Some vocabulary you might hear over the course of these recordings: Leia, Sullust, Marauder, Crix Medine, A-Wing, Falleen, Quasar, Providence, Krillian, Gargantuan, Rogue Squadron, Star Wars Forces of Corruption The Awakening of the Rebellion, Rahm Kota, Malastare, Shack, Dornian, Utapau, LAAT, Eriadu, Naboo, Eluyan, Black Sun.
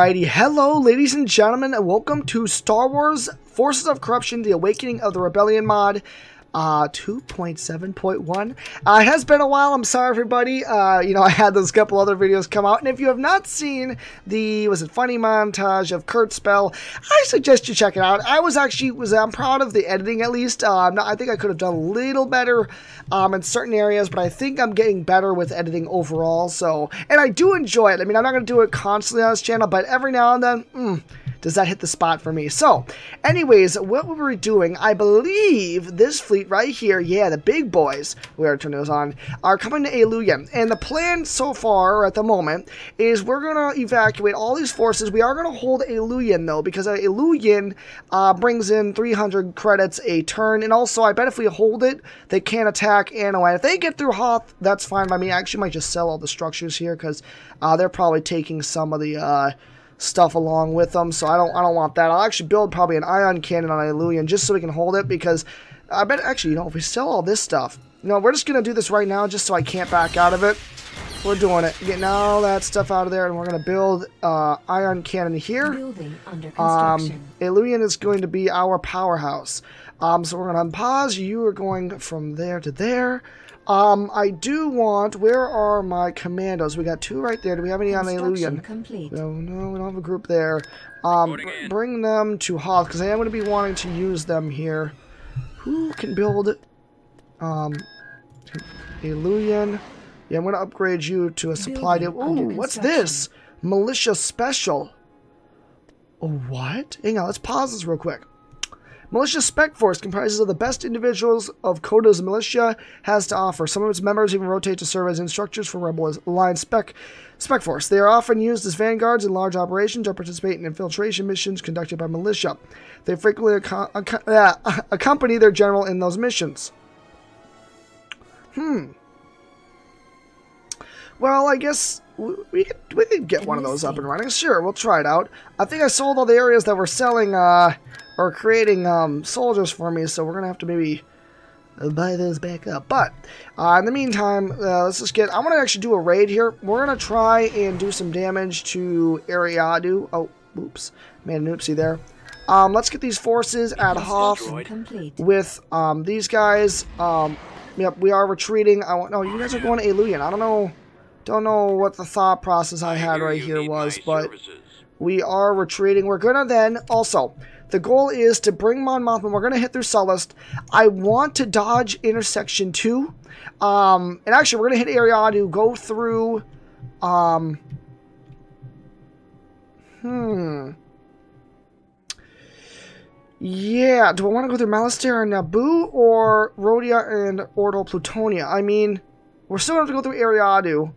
Alrighty, hello ladies and gentlemen, and welcome to Star Wars Forces of Corruption The Awakening of the Rebellion mod 2.7.1. It has been a while. I'm sorry everybody. You know, I had those couple other videos come out, and if you have not seen the funny montage of Kurt Spell, I suggest you check it out. I was actually I'm proud of the editing at least. I think I could have done a little better in certain areas, but I think I'm getting better with editing overall. So, and I do enjoy it. I mean, I'm not going to do it constantly on this channel, but every now and then, does that hit the spot for me? So, anyways, what we were doing, I believe this fleet right here, yeah, the big boys, we already turned those on, are coming to Eluyan. And the plan so far, at the moment, is we're going to evacuate all these forces. We are going to hold Eluyan, though, because Eluyan brings in 300 credits a turn. And also, I bet if we hold it, they can't attack Anoan. If they get through Hoth, that's fine by me. I actually might just sell all the structures here, because they're probably taking some of the... stuff along with them, so I don't want that. I'll actually build probably an Ion Cannon on Illusion just so we can hold it, because I bet, actually, you know, if we sell all this stuff, you know, we're just going to do this right now just so I can't back out of it. We're doing it. Getting all that stuff out of there, and we're going to build Ion Cannon here. Building under construction. Illusion is going to be our powerhouse. So we're going to unpause. You are going from there to there. I do want, where are my commandos? We got two right there. Do we have any on Illusion? No, no, we don't have a group there. Bring them to Hoth, because I am going to be wanting to use them here. Who can build Illusion? Yeah, I'm going to upgrade you to a supply deal. Oh, what's this? Militia Special. Oh, what? Hang on, let's pause this real quick. Militia Spec Force comprises of the best individuals of Kota's militia has to offer. Some of its members even rotate to serve as instructors for Rebel Alliance Spec Force. They are often used as vanguards in large operations or participate in infiltration missions conducted by militia. They frequently accompany their general in those missions. Well, I guess we could get one of those up and running. Sure, we'll try it out. I think I sold all the areas that were selling... or creating soldiers for me, so we're gonna have to maybe buy those back up. But in the meantime, let's just get. I want to actually do a raid here. We're gonna try and do some damage to Eriadu. Oh, oops, made an oopsie there. Let's get these forces at Hoth with these guys. Yep, we are retreating. No, you guys are going to Eluyan. I don't know what the thought process I had right here was, but we are retreating. We're gonna then also. The goal is to bring Mon Mothman. We're going to hit through Sullust. I want to dodge intersection 2. And actually, we're going to hit Eriadu, go through... Yeah, do I want to go through Malastare and Naboo or Rhodia and Ortal Plutonia? I mean, we're still going to have to go through Eriadu.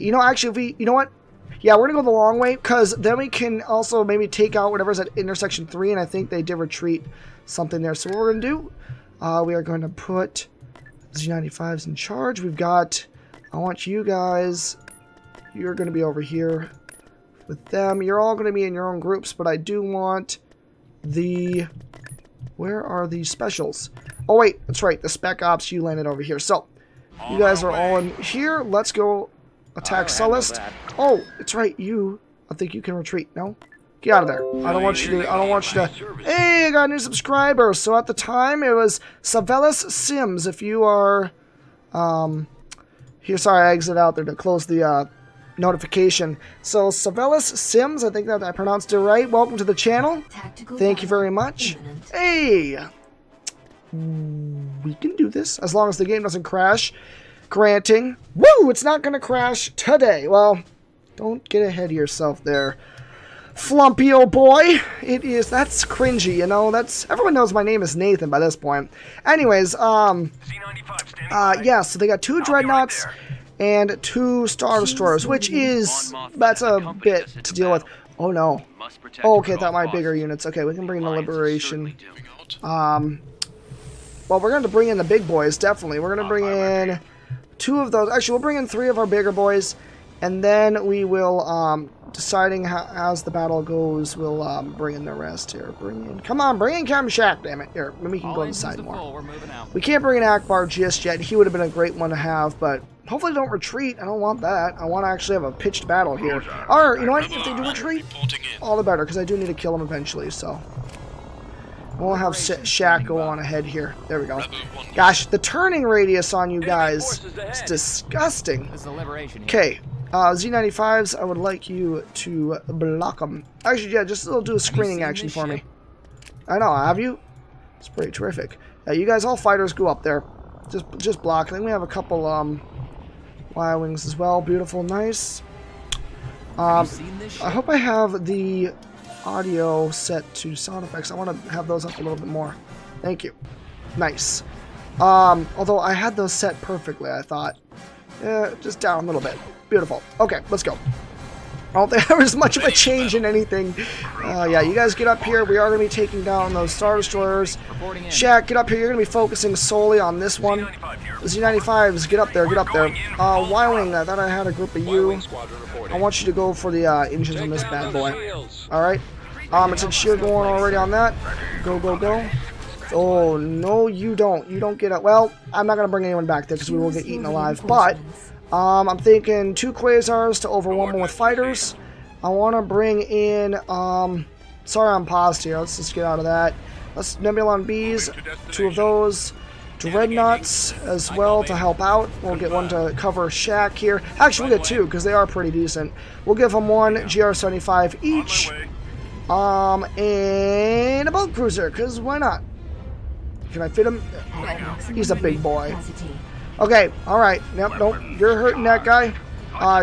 You know, actually, if we... You know what? Yeah, we're going to go the long way, because then we can also maybe take out whatever's at intersection 3, and I think they did retreat something there. So what we're going to do, we are going to put Z95s in charge. We've got, I want you guys, you're going to be over here with them. You're all going to be in your own groups, but I do want the, where are the specials? Oh, wait, that's right, the Spec Ops, you landed over here. So you guys are all in here. Let's go. Attack Sullust. Oh, it's right. You. I think you can retreat. No, get out of there. I don't want you to. I don't want you to. Hey, I got a new subscriber. So at the time it was Savellus Sims. If you are, here. Sorry, I exited out there to close the notification. So Savellus Sims. I think that I pronounced it right. Welcome to the channel. Thank you very much. Hey, we can do this as long as the game doesn't crash. Granting. Woo! It's not going to crash today. Well, don't get ahead of yourself there, flumpy old boy. It is. That's cringy, you know. That's everyone knows my name is Nathan by this point. Anyways, yeah. So they got two Dreadnoughts and two Star Destroyers, which is that's a bit to deal with. Oh no. Oh, okay, I thought my bigger units. Okay, we can bring in the Liberation. Well, we're going to bring in the big boys. Definitely, we're going to bring in. Two of those. Actually, we'll bring in three of our bigger boys, and then we will, deciding how, as the battle goes, we'll bring in the rest here. Bring in, come on, bring in Captain Shack, damn it. Here, maybe he can go inside more. We can't bring in Akbar just yet. He would have been a great one to have, but Hopefully they don't retreat. I don't want that. I want to actually have a pitched battle here. Or, you know what? If they do retreat, all the better, because I do need to kill them eventually, so... We'll have Shack go on ahead here. There we go. Gosh, the turning radius on you guys is disgusting. Okay, Z95s, I would like you to block them. Actually, yeah, just do a screening action for me. I know, have you? It's pretty terrific. You guys, all fighters, go up there. Just block. Then we have a couple Y-Wings as well. Beautiful, nice. I hope I have the audio set to sound effects. I want to have those up a little bit more. Thank you. Nice. Although I had those set perfectly, I thought. Just down a little bit. Beautiful. Okay, let's go. I don't think there was much of a change in anything. Yeah, you guys get up here. We are going to be taking down those Star Destroyers. Shack, get up here. You're going to be focusing solely on this one. Z95s, get up there, get up there. Y-Wing, I thought I had a group of you. I want you to go for the engines on this bad boy. Alright. It's a shield going already on that. Go, go, go. Oh, no, you don't. You don't get up. Well, I'm not going to bring anyone back there because we will get eaten alive, but... I'm thinking 2 Quasars to overwhelm them with fighters. I want to bring in, sorry I'm paused here, let's just get out of that. Let's Nebulon Bs, 2 of those. Dreadnoughts as well to help out. We'll get one to cover Shack here. Actually, we'll get 2 because they are pretty decent. We'll give them 1 GR 75 each. And a Bolt Cruiser, because why not? Can I fit him? Oh, he's a big boy. Okay, alright. Nope, nope. You're hurting that guy.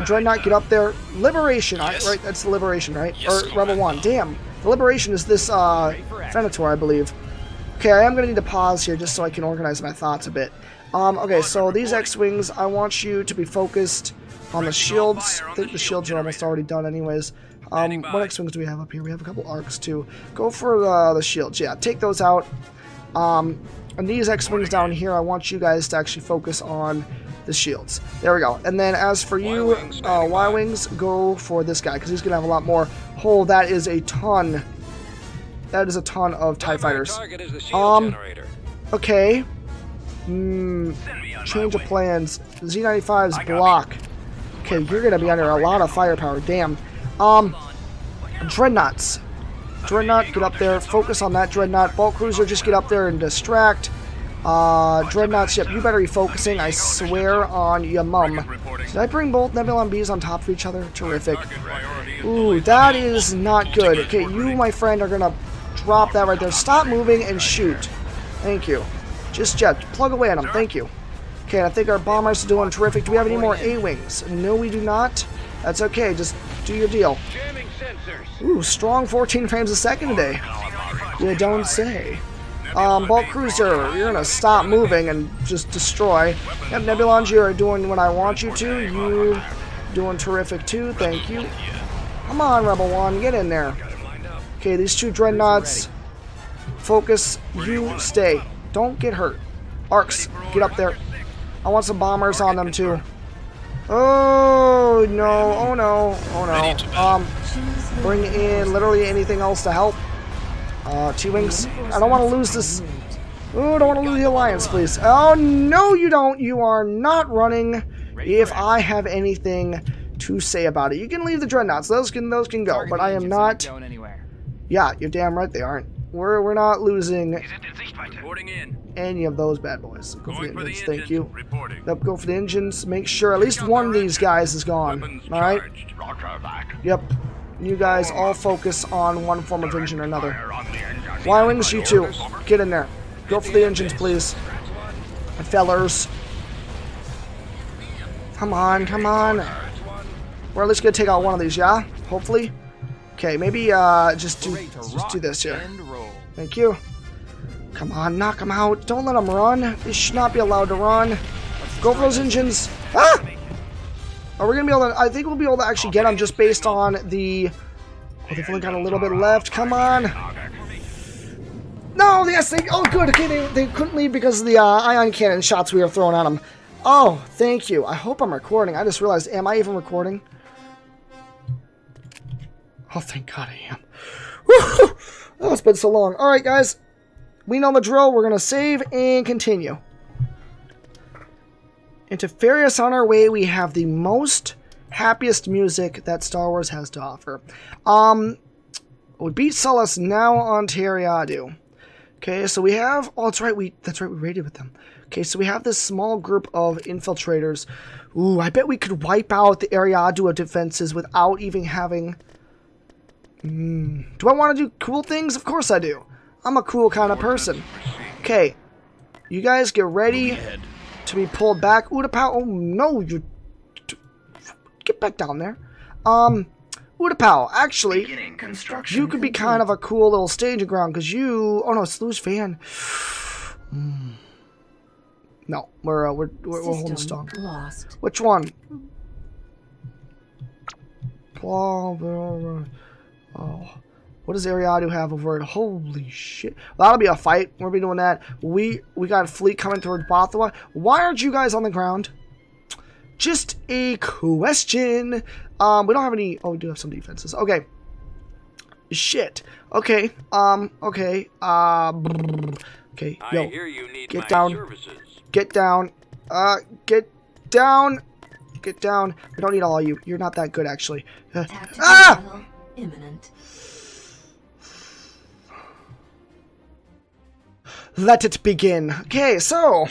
Dreadnought, get up there. Liberation, yes. Right? That's the Liberation, right? Yes, or Rebel 1. Damn. The Liberation is this, Venator, I believe. Okay, I am going to need to pause here just so I can organize my thoughts a bit. Okay, so these X-Wings, I want you to be focused on the shields. I think the shields are almost already done anyways. What X-Wings do we have up here? We have a couple arcs, too. Go for the shields. Yeah, take those out. And these X-Wings down here, I want you guys to actually focus on the shields. There we go. And then as for you, Y-Wings, go for this guy, because he's going to have a lot more. Oh, that is a ton. That is a ton of TIE Fighters. Okay. Change of plans. Z-95's block. Okay, you're going to be under a lot of firepower. Damn. Dreadnoughts. Dreadnought, get up there. Focus on that Dreadnought. Bolt Cruiser, just get up there and distract. Dreadnought ship, you better be focusing, I swear on your mum. Did I bring both Nebulon Bs on top of each other? Terrific. Ooh, that is not good. Okay, you, my friend, are going to drop that right there. Stop moving and shoot. Thank you. Just jet. Plug away at them. Thank you. Okay, I think our bombers are doing terrific. Do we have any more A-Wings? No, we do not. That's okay. Just do your deal. Ooh, strong 14 frames a second today. You don't say. Bolt Cruiser, you're gonna stop moving and just destroy. Yep, Nebulon, you are doing what I want you to. You doing terrific too, thank you. Come on, Rebel 1, get in there. Okay, these 2 Dreadnoughts. Focus, you stay. Don't get hurt. Arcs, get up there. I want some bombers on them too. Oh no, oh no, oh no. Bring in literally anything else to help. T-Wings. I don't want to lose this. Oh, don't want to lose the alliance, please. Oh, no, you don't. You are not running if I have anything to say about it. You can leave the Dreadnoughts. Those can go, but I am not. Yeah, you're damn right they aren't. We're not losing any of those bad boys. Go for the engines, thank you. Yep, go for the engines. Make sure at least one of these guys is gone. All right? Yep. You guys all focus on one form of engine or another. Y-Wings, you two, get in there. Go for the engines, please. Fellers. Come on, come on. We're at least going to take out one of these, yeah? Hopefully. Okay, maybe just do this here. Thank you. Come on, knock them out. Don't let them run. They should not be allowed to run. Go for those engines. Ah! Are we going to be able to... I think we'll be able to actually get them just based on the... Oh, they've only got a little bit left. Come on. No, yes, they... Oh, good. Okay, they couldn't leave because of the ion cannon shots we were throwing at them. Oh, thank you. I hope I'm recording. I just realized, am I even recording? Oh, thank God I am. Woo! Oh, it's been so long. All right, guys. We know the drill. We're going to save and continue. Into Furious on our way, we have the most happiest music that Star Wars has to offer. We beat Sullust, now on Eriadu. Okay, so we have... Oh, that's right, we raided with them. Okay, so we have this small group of infiltrators. Ooh, I bet we could wipe out the Eriadu defenses without even having... Do I want to do cool things? Of course I do. I'm a cool kind of person. Okay, you guys get ready to be pulled back. Utapau, oh no, you... Get back down there. Utapau, actually, you could be kind of a cool little staging ground, because you... Oh no, it's loose fan. No, we're holding stock. Lost. Which one? Oh, what does Eriadu have over it? Holy shit! Well, that'll be a fight. We'll be doing that. We got a fleet coming toward Bothwa. Why aren't you guys on the ground? Just a question. We don't have any. Oh, we do have some defenses. Okay. Shit. Okay. Okay. Okay. Yo. I hear you need get my down. Services. Get down. Get down. Get down. We don't need all of you. You're not that good, actually. Ah! Imminent. Let it begin. Okay, so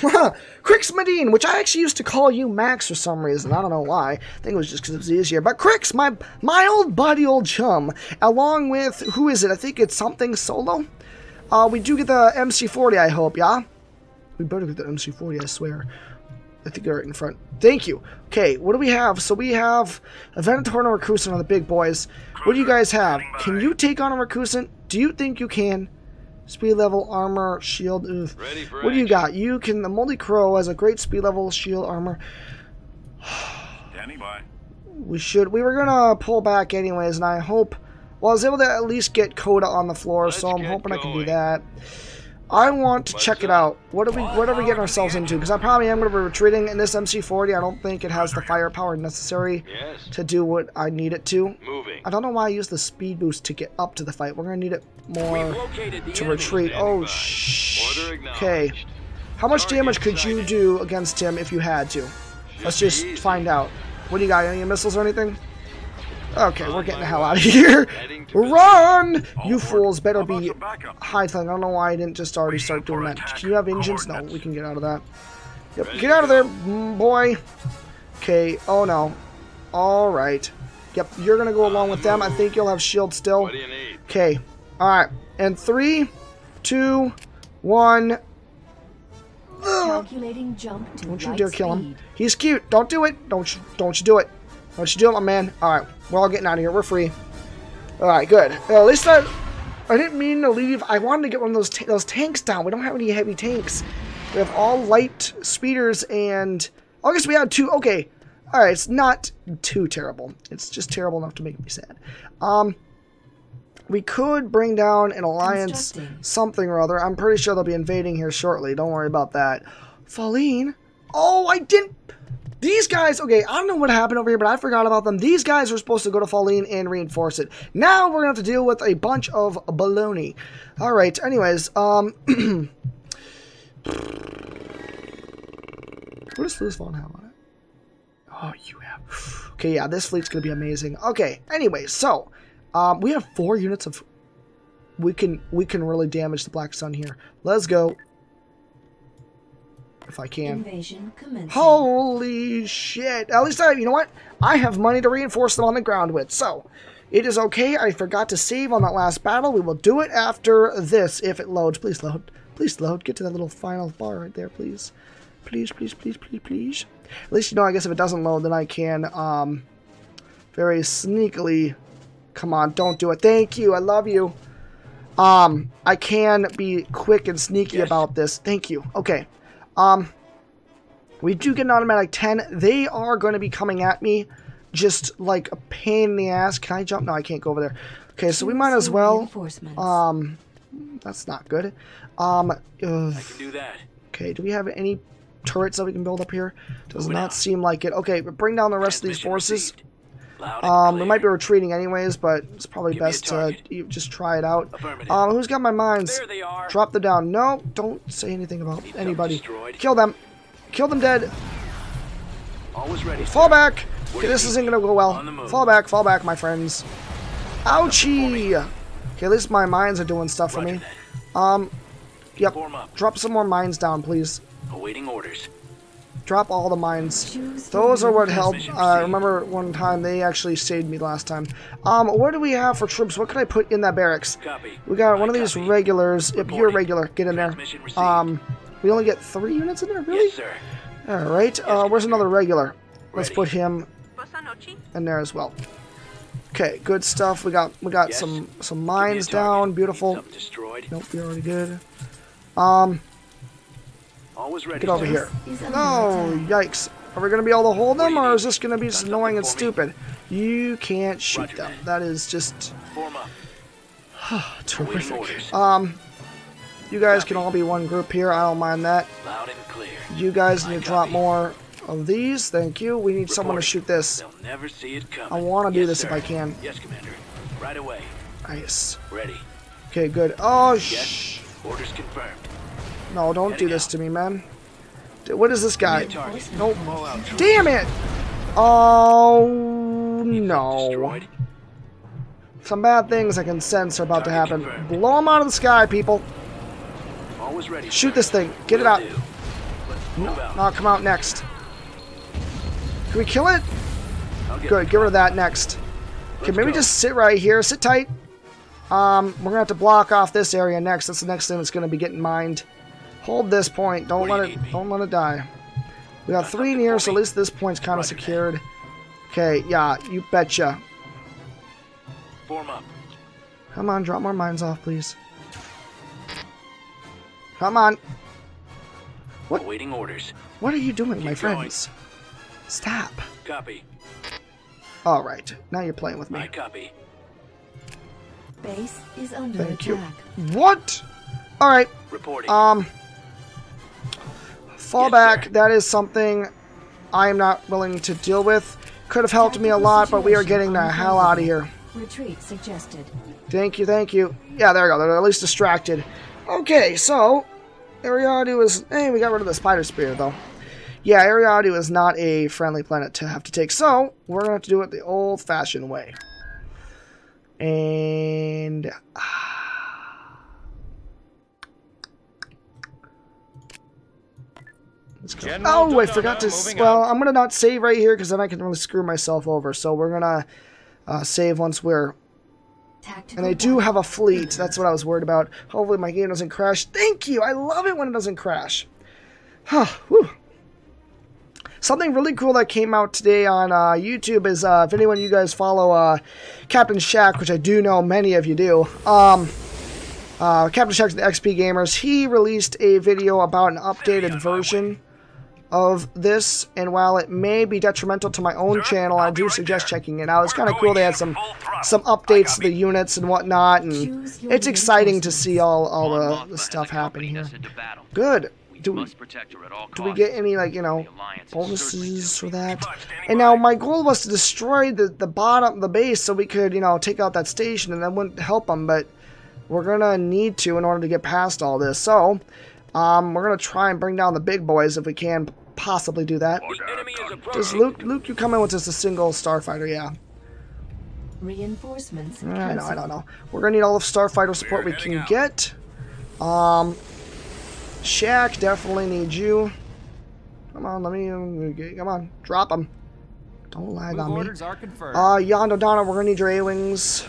Crix Medine, which I actually used to call you Max for some reason. I don't know why. I think it was just because it was easier. But Crix, my old buddy, old chum, along with who is it? I think it's something Solo. We do get the MC 40. I hope, yeah. We better get the MC 40. I swear. I think they're right in front. Thank you. Okay, what do we have? So we have a Venator and a Racusant on the big boys. What do you guys have? Can you take on a Racusant? Do you think you can? Speed level, armor, shield. Oof. What do you got? You can. The Moldy Crow has a great speed level, shield, armor. We should. We were gonna pull back anyways, and I hope. Well, I was able to at least get Kota on the floor, so I'm hoping I can do that. I want to check it out. What are we getting ourselves into? Because I probably am going to be retreating in this MC-40. I don't think it has the firepower necessary to do what I need it to. I don't know why I used the speed boost to get up to the fight. We're going to need it more to retreat. Oh, shh. Okay. How much damage could you do against him if you had to? Let's just find out. What do you got? Any missiles or anything? Okay, we're getting the hell out of here. Run! You fools better be high-flying. I don't know why I didn't just already start doing that. Can you have engines? No, we can get out of that. Yep, get out of there, boy. Okay, oh no. Alright. Yep, you're going to go along with them. I think you'll have shield still. Okay, alright. And 3, 2, 1. Calculating jump to don't you dare kill him. He's cute. Don't do it. Don't you do it. What you doing, my man? Alright, we're all getting out of here. We're free. Alright, good. At least I didn't mean to leave. I wanted to get one of those tanks down. We don't have any heavy tanks. We have all light speeders and... I guess we had 2. Okay. Alright, it's not too terrible. It's just terrible enough to make me sad. We could bring down an alliance something or other. I'm pretty sure they'll be invading here shortly. Don't worry about that. Falleen? Oh, I didn't... These guys, okay, I don't know what happened over here, but I forgot about them. These guys were supposed to go to Falleen and reinforce it. Now we're going to have to deal with a bunch of baloney. All right, anyways, what does Sullust have on it? Oh, you have. Okay, yeah, this fleet's going to be amazing. Okay, anyways, so, we have 4 units of... We can really damage the Black Sun here. Let's go. If I can. Holy shit. At least you know what? I have money to reinforce them on the ground with. So, it is okay. I forgot to save on that last battle. We will do it after this if it loads. Please load. Please load. Get to that little final bar right there, please. Please, please, please, please, please. At least, you know, I guess if it doesn't load, then I can very sneakily... Come on, don't do it. Thank you. I love you. I can be quick and sneaky about this. Thank you. Okay. We do get an automatic 10. They are going to be coming at me just like a pain in the ass. Can I jump? No, I can't go over there. Okay, so we might as well, that's not good. I can do that. Okay, do we have any turrets that we can build up here? Does not seem like it. Okay, but bring down the rest of these forces. We might be retreating anyways, but it's probably best to just try it out. Who's got my mines? Drop them down. No, don't say anything about anybody. Kill them. Kill them dead. Always ready. Fall back! Okay, this isn't gonna go well. Fall back, my friends. Ouchie! Okay, at least my mines are doing stuff for me. Yep. Drop some more mines down, please. Awaiting orders. Drop all the mines. Those are what helped. I remember one time they actually saved me last time. What do we have for troops? What can I put in that barracks? We got one of these regulars. If you're regular, get in there. We only get 3 units in there, really? All right. Where's another regular? Let's put him in there as well. Okay, good stuff. We got some mines down. Beautiful. Nope, you're already good. Get over here. Oh, yikes. Are we going to be able to hold them, or is this going to be just annoying and stupid? You can't shoot them. That is just... terrific. You guys can all be one group here. I don't mind that. You guys need to drop more of these. Thank you. We need someone to shoot this. I want to do this if I can. Yes, Commander. Right away. Nice. Ready. Okay, good. Oh, shh. Orders confirmed. No, don't do this to me, man. What is this guy? Nope. Damn it! Oh, no. Some bad things I can sense are about to happen. Blow him out of the sky, people. Shoot this thing. Get it out. Now come out next. Can we kill it? Good, get rid of that next. Okay, maybe just sit right here. Sit tight. We're going to have to block off this area next. That's the next thing that's going to be getting mined. Hold this point. Don't let it die. We got 3 near, so at least this point's kind of secured. Okay, yeah, you betcha. Form up. Come on, drop more mines off, please. Come on. What? Awaiting orders. What are you doing, my friends? Stop. Copy. All right, now you're playing with me. I copy. Base is under attack. Thank you. What? All right. Reporting. Fall back, that is something I am not willing to deal with. Could have helped me a lot, but we are getting the hell out of here. Retreat suggested. Thank you, thank you. Yeah, there we go. They're at least distracted. Okay, so Eriadu is... Hey, we got rid of the spider spear, though. Yeah, Eriadu is not a friendly planet to have to take, so we're going to have to do it the old-fashioned way. And... Oh, I forgot to... Well, I'm going to not save right here because then I can really screw myself over. So we're going to save once we're... And I do have a fleet. That's what I was worried about. Hopefully my game doesn't crash. Thank you! I love it when it doesn't crash. Huh. Whew. Something really cool that came out today on YouTube is if anyone of you guys follow Captain Shack, which I do know many of you do... Captain Shack and the XP Gamers, he released a video about an updated version... of this, and while it may be detrimental to my own channel, I do suggest checking it out. It's kind of cool. They had some updates to the units and whatnot, and it's exciting to see all the stuff happen here. Good. Do we get any, like, you know, bonuses for that? And now my goal was to destroy the bottom of the base so we could, you know, take out that station, and that wouldn't help them, but we're gonna need to in order to get past all this. So we're gonna try and bring down the big boys if we can possibly do that. Does Luke, you come in with just a single starfighter? Yeah. Reinforcements. I don't know. We're gonna need all of starfighter support we can get. Shack, definitely need you. Come on, let me. Come on, drop them. Don't lag on me. Yon Donna, we're gonna need your A-Wings.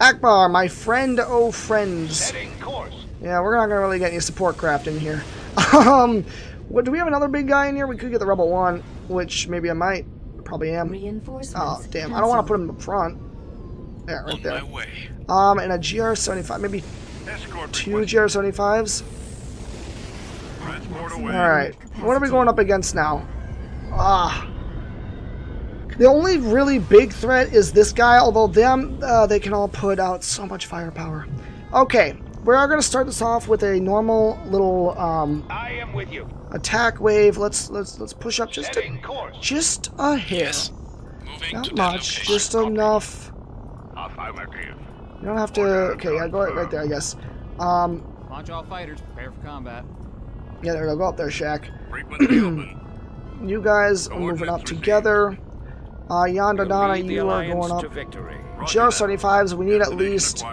Akbar, my friend, oh friends. Yeah, we're not gonna really get any support craft in here. What, do we have another big guy in here? We could get the Rebel 1, which maybe I might. Probably am. Oh, damn. I don't want to put him up front. Yeah, right there. And a GR 75. Maybe 2 GR 75s. Alright. What are we going up against now? The only really big threat is this guy, although them, they can all put out so much firepower. Okay. We are going to start this off with a normal little I am with you. Attack wave. Let's push up just a hair. Yes. Not much, just enough. You don't have to. Okay, yeah, go right there, I guess. Launch all fighters. Prepare for combat. Yeah, there we go. Go up there, Shack. You guys are moving up together. Yon Donna, you are going up. GR 75s, we need at least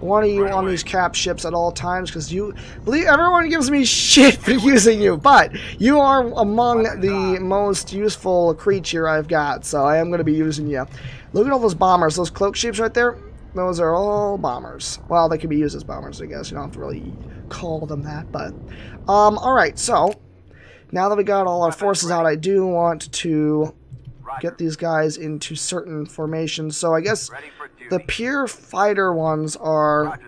one of you on these cap ships at all times, because you believe everyone gives me shit for using you, but you are among the most useful creature I've got, so I am going to be using you. Look at all those bombers, those cloak ships right there. Those are all bombers. Well, they could be used as bombers, I guess. You don't have to really call them that, but alright, so now that we got all our forces out, I do want to get these guys into certain formations. So I guess the pure fighter ones are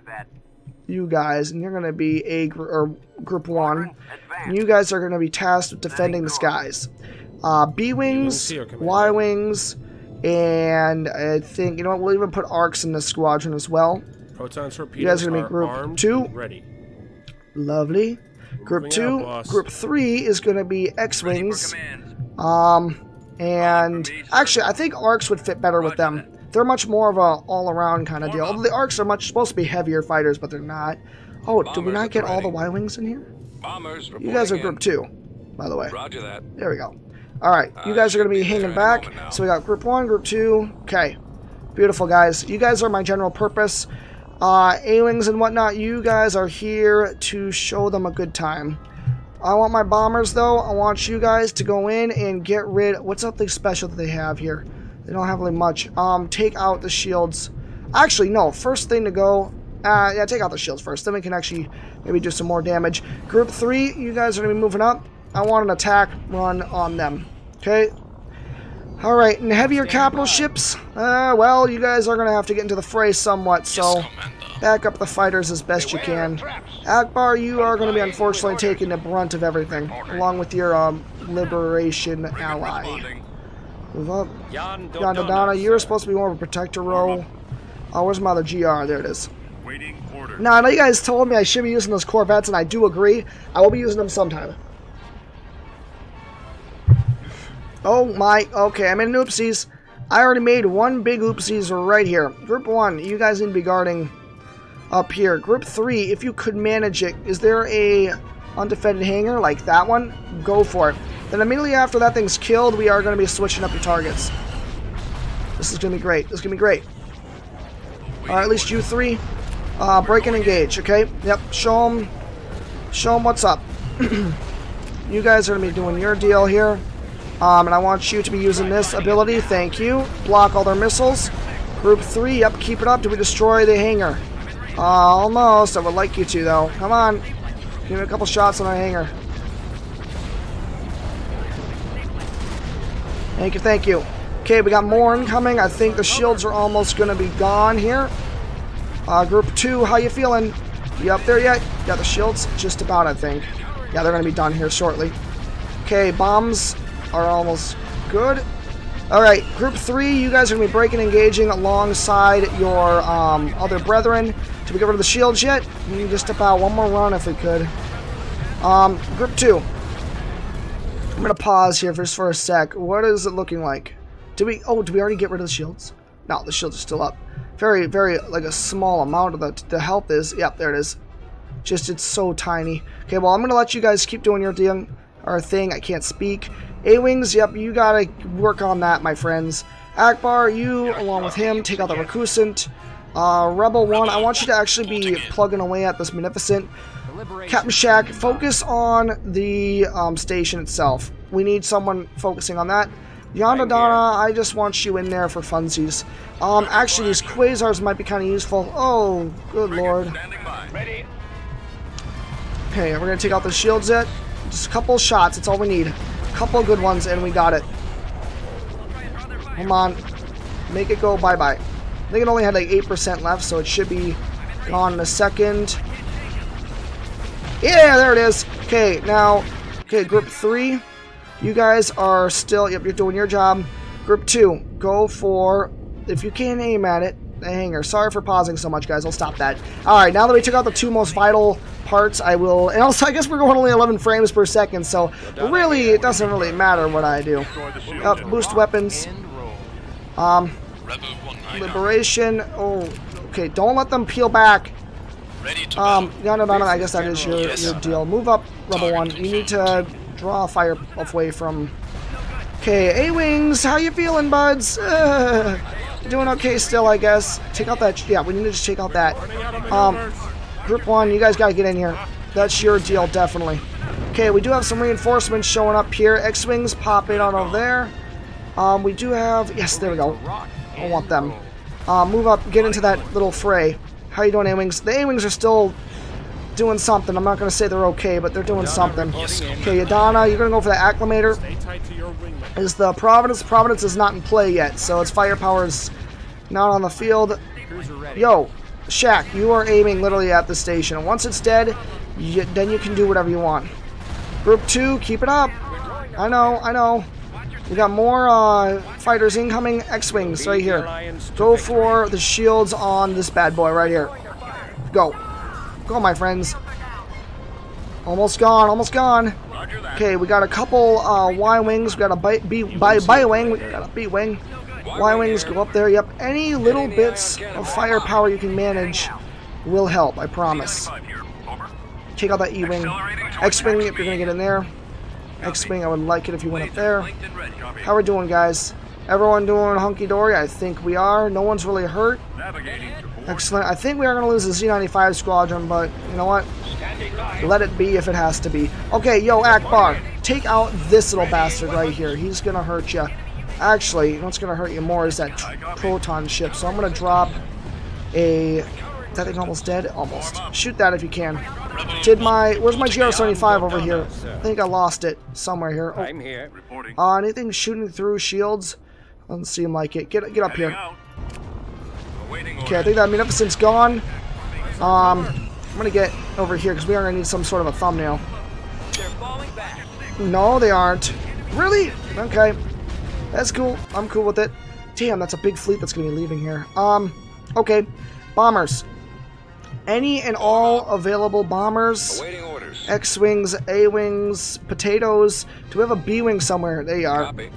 you guys, and you're going to be Group 1. You guys are going to be tasked with defending the skies. B-Wings, Y-Wings, and I think, you know what, we'll even put ARCs in this squadron as well. Proton torpedoes, you guys are going to be Group 2. Ready. Lovely. Group 2. Group 3 is going to be X-Wings. And actually, I think ARCs would fit better with them. They're much more of a all-around kind of deal. Although the ARCs are supposed to be heavier fighters, but they're not. Oh, did we not get all the Y-Wings in here? You guys are Group 2, by the way. Roger that. There we go. Alright, you guys are going to be hanging back. So we got Group 1, Group 2. Okay. Beautiful, guys. You guys are my general purpose. A-Wings and whatnot, you guys are here to show them a good time. I want my bombers, though. I want you guys to go in and get rid... What's something special that they have here? They don't have really much. Take out the shields. Actually, no. First thing to go... yeah, take out the shields first. Then we can actually maybe do some more damage. Group 3, you guys are going to be moving up. I want an attack run on them. Okay? Alright, and heavier capital ships? Well, you guys are going to have to get into the fray somewhat, so... Back up the fighters as best you can. Akbar, you are going to be unfortunately taking the brunt of everything, along with your liberation ally. Move up. Yon Donna, you're supposed to be more of a protector role. Oh, where's my other GR? There it is. Now, I know you guys told me I should be using those Corvettes, and I do agree. I will be using them sometime. Oh my, okay, I made an oopsies. I already made one big oopsies right here. Group 1, you guys need to be guarding up here. Group 3, if you could manage it, is there a undefended hangar like that one? Go for it. Then immediately after that thing's killed, we are going to be switching up your targets. This is going to be great. This is going to be great. Alright, at least you three. Break and engage, okay? Yep, show them. Show them what's up. You guys are going to be doing your deal here. And I want you to be using this ability. Thank you. Block all their missiles. Group 3, yep, keep it up. Do we destroy the hangar? Almost. I would like you to, though. Come on. Give me a couple shots on our hangar. Thank you, thank you. Okay, we got more incoming. I think the shields are almost going to be gone here. Group 2, how you feeling? You up there yet? Yeah, the shields just about, I think. Yeah, they're going to be done here shortly. Okay, bombs are almost good. Alright, Group 3, you guys are going to be breaking and engaging alongside your other brethren. Did we get rid of the shields yet? We need to step out one more run if we could. Group 2. I'm going to pause here just for a sec. What is it looking like? Did we already get rid of the shields? No, the shields are still up. Very, very, like a small amount of the health is. Yep, there it is. Just, it's so tiny. Okay, well, I'm going to let you guys keep doing your thing. I can't speak. A-Wings, yep, you gotta work on that, my friends. Akbar, you, along with him, take out the Racusant. Rebel 1, I want you to actually be plugging away at this Magnificent. Captain Shack, focus on the station itself. We need someone focusing on that. Yon Donna, I just want you in there for funsies. Actually, these Quasars might be kind of useful. Oh, good lord. Okay, we're gonna take out the shields yet. Just a couple shots, that's all we need. Couple good ones and we got it. Come on, make it go bye-bye. I think it only had like 8% left, so it should be gone in a second. Yeah, there it is. Okay, now, okay, Group 3, you guys are still, yep, you're doing your job. Group 2, go for, if you can aim at it, the hangar. Sorry for pausing so much, guys. I'll stop that. All right, now that we took out the two most vital parts, I will, and also I guess we're going only 11 frames per second, so really it doesn't really matter what I do. Boost weapons. Liberation. Oh, okay. Don't let them peel back. No. I guess that is your deal. Move up, Rebel 1. You need to draw fire away from Okay, A-Wings, how you feeling, buds? Doing okay still, I guess. Take out that... Yeah, we need to just take out that. Group 1, you guys gotta get in here. That's your deal, definitely. Okay, we do have some reinforcements showing up here. X-Wings, pop in on over there. We do have... Yes, there we go. I don't want them. Move up, get into that little fray. How you doing, A-Wings? The A-Wings are still... doing something. I'm not going to say they're okay, but they're doing something. Okay, Yadana, you're going to go for the Acclimator. Is the Providence? Providence is not in play yet, so its firepower is not on the field. Yo, Shack, you are aiming literally at the station. Once it's dead, then you can do whatever you want. Group 2, keep it up. I know, I know. We got more fighters incoming. X-Wings right here. Go for the shields on this bad boy right here. Go. Go, my friends. Almost gone, almost gone. Okay, we got a couple Y-Wings. We got a B-Wing. We got a B-Wing. Y-Wings go up there. Yep, any little bits of firepower you can manage will help, I promise. Take out that E-Wing. X-Wing, if you're going to get in there. X-Wing, I would like it if you went up there. How are we doing, guys? Everyone doing hunky-dory? I think we are. No one's really hurt. Excellent. I think we are going to lose the Z95 squadron, but you know what? Let it be if it has to be. Okay, yo, Akbar, take out this little bastard right here. He's going to hurt you. Actually, what's going to hurt you more is that proton ship, so I'm going to drop a... Is that thing almost dead? Almost. Shoot that if you can. Did my... Where's my GR 75 over here? I think I lost it somewhere here. I'm here. Anything shooting through shields? Doesn't seem like it. Get up here. Okay, I think that Munificent's gone. I'm going to get over here because we are going to need some sort of a thumbnail. No, they aren't. Really? Okay. That's cool. I'm cool with it. Damn, that's a big fleet that's going to be leaving here. Okay. Bombers. Any and all available bombers. X-Wings, A-Wings, potatoes. Do we have a B-Wing somewhere? There you are. Copy.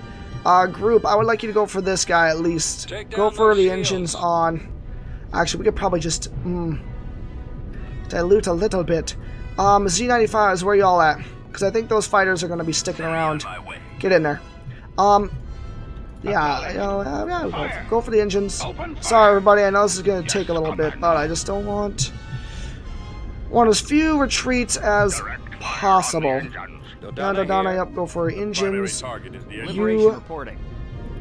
Group, I would like you to go for this guy at least. Go for the engines on. Actually, we could probably just dilute a little bit. Z95 is where y'all at, because I think those fighters are going to be sticking around. Get in there. Yeah, go for the engines. Sorry, everybody. I know this is going to take a little bit, but I just don't want as few retreats as possible. Donna, yep, go for engines. You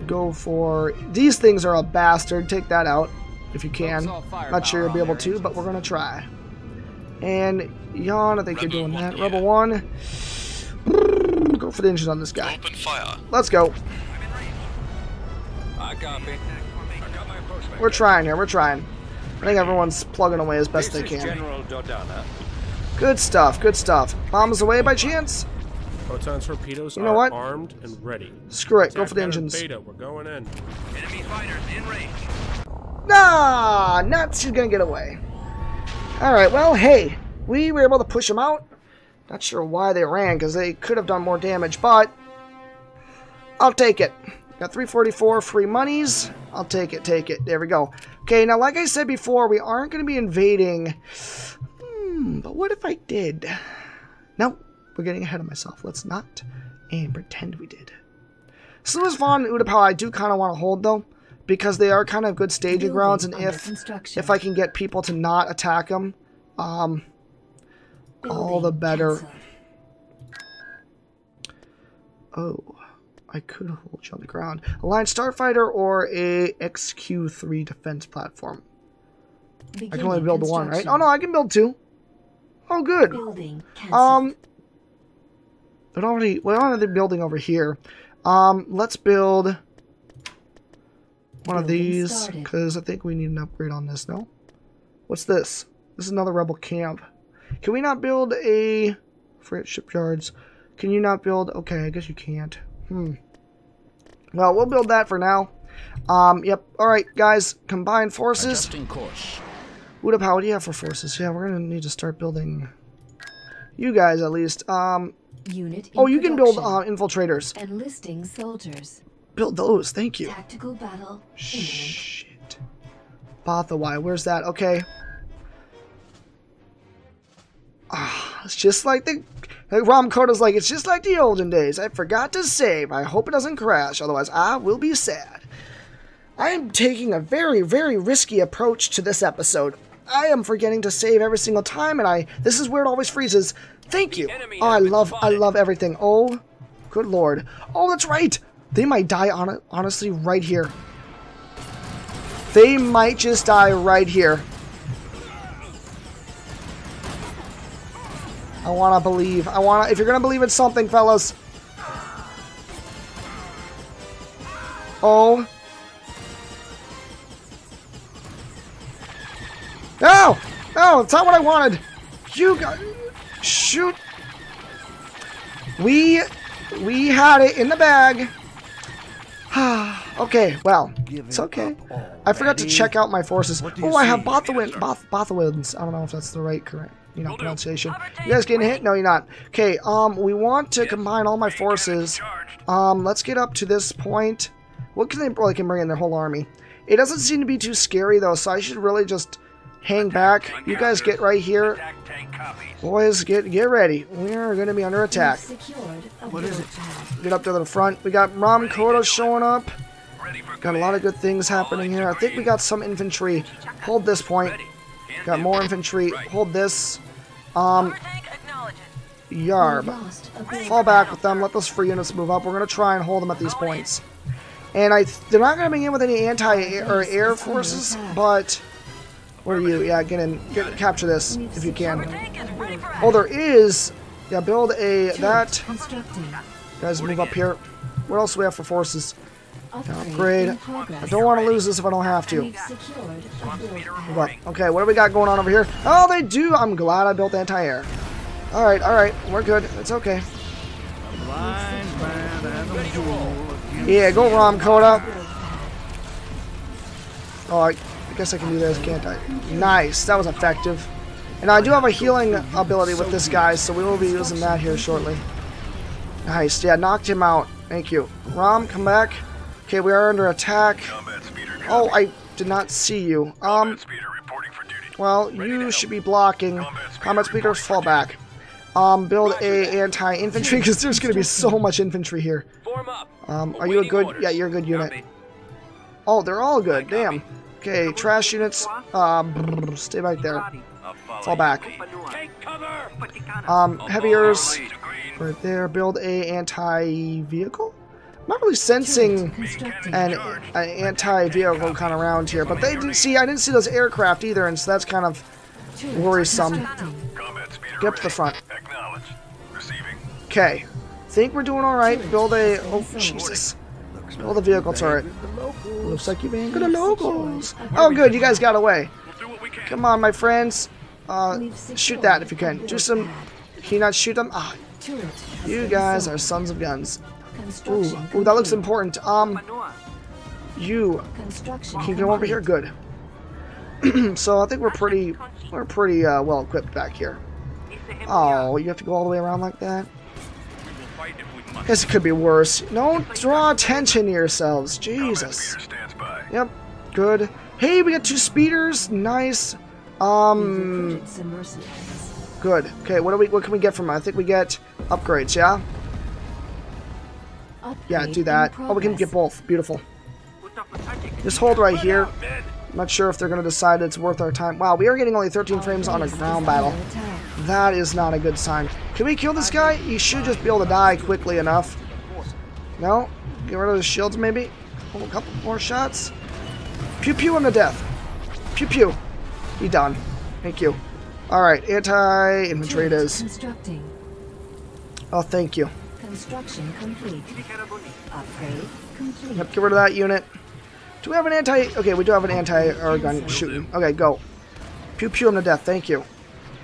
go for... These things are a bastard. Take that out if you can. Not sure you'll be able to, but we're going to try. And Yon, I think you're doing that. Rebel 1. Go for the engines on this guy. Let's go. We're trying here. We're trying. I think everyone's plugging away as best they can. Good stuff. Good stuff. Bombs away by chance? Proton torpedoes are armed and ready. Screw it. Go for the engines. Beta, we're going in. Enemy fighters in range. Nah, nuts. She's gonna get away. All right. Well, hey, we were able to push them out. Not sure why they ran, because they could have done more damage, but I'll take it. Got 344 free monies. I'll take it. Take it. There we go. Okay. Now, like I said before, we aren't gonna be invading. But what if I did? No. We're getting ahead of myself. Let's not and pretend we did. Sullust, Vaughn, and Utapau I do kind of want to hold, though, because they are kind of good staging grounds, and if I can get people to not attack them, all the better. Canceled. Oh, I could hold you on the ground. Alliance Starfighter or a XQ3 defense platform. I can only build one, right? Oh, no, I can build two. Oh, good. What are they building over here? Let's build one of these, because I think we need an upgrade on this, no? What's this? This is another rebel camp. Can we not build a... Freight shipyards. Can you not build... Okay, I guess you can't. Well, we'll build that for now. Yep. Alright, guys. Combined forces. Utapau, what do you have for forces? Yeah, we're going to need to start building... You guys, at least. Unit oh, you can build infiltrators. Enlisting soldiers. Build those, thank you. Tactical battle. Shit. Bothawai, where's that? Okay. Ah, it's just like the Rahm Kota's like, it's just like the olden days. I forgot to save. I hope it doesn't crash, otherwise I will be sad. I am taking a very, very risky approach to this episode. I am forgetting to save every single time, and this is where it always freezes. Thank you. Oh, I love everything. Oh, good lord. Oh, that's right. They might die honestly right here. They might just die right here. I want to believe. If you're going to believe in something, fellas. Oh. No! No, it's not what I wanted. You got... Shoot. We had it in the bag. Okay, well, it's okay. I forgot to check out my forces. Oh, I have Bothwins. I don't know if that's the right pronunciation. You guys getting hit? No, you're not. Okay, we want to combine all my forces. Let's get up to this point. What can they bring in their whole army? It doesn't seem to be too scary though, so I should really just hang back. You guys get right here. Boys, get ready. We're going to be under attack. What is it? Get up to the front. We got Rahm Kota showing up. Got a lot of good things happening here. I think we got some infantry. Hold this point. Got more infantry. Hold this. Yarb. Fall back with them. Let those free units move up. We're going to try and hold them at these points. And they're not going to be in with any air forces, but... Where are you? Yeah, get in. Capture this if you can. Oh, there is. Yeah, build a that. You guys, move up here. What else do we have for forces? Upgrade. I don't want to lose this if I don't have to. Okay, what do we got going on over here? Oh, they do. I'm glad I built anti-air. All right, all right. We're good. It's okay. Yeah, go Rahm Kota. All right. I guess I can do this, can't I? Nice, that was effective. And I do have a healing ability with this guy, so we will be using that here shortly. Nice, yeah, knocked him out. Thank you. Rahm, come back. Okay, we are under attack. Oh, I did not see you. Well, you should be blocking. Combat speeder, fall back. Build a anti-infantry, because there's going to be so much infantry here. Are you a good? Yeah, you're a good unit. Oh, they're all good, damn. Okay, trash units, stay back there, fall back. Heaviers, right there, build a anti-vehicle? I'm not really sensing an anti-vehicle kind of round here, but I didn't see those aircraft either, and so that's kind of worrisome. Get up to the front. Okay, think we're doing alright, build a, oh Jesus. Oh, the vehicle turret. Looks like you've been good at locals. Oh, good. You guys got away. Come on, my friends. Shoot that if you can. Do some... Can you not shoot them? Ah. You guys are sons of guns. Ooh. Ooh, that looks important. You. Can you go over here? Good. So, I think we're pretty well equipped back here. Oh, you have to go all the way around like that? I guess it could be worse. Don't draw attention to yourselves. Jesus. Yep. Good. Hey, we got 2 speeders. Nice. Good. Okay, what can we get from it? I think we get upgrades, yeah? Yeah, do that. Oh, we can get both. Beautiful. Just hold right here. I'm not sure if they're going to decide it's worth our time. Wow, we are getting only 13 frames on a ground battle. That is not a good sign. Can we kill this guy? He should just be able to die quickly enough. No? Get rid of the shields, maybe? Hold a couple more shots. Pew pew him to death. Pew pew. He done. Thank you. Alright, anti-infantry it is. Oh, thank you. Construction complete. Upgrade complete. Yep, get rid of that unit. Do we have an okay, we do have an anti-air gun shooting. Okay, go. Pew pew him to death, thank you.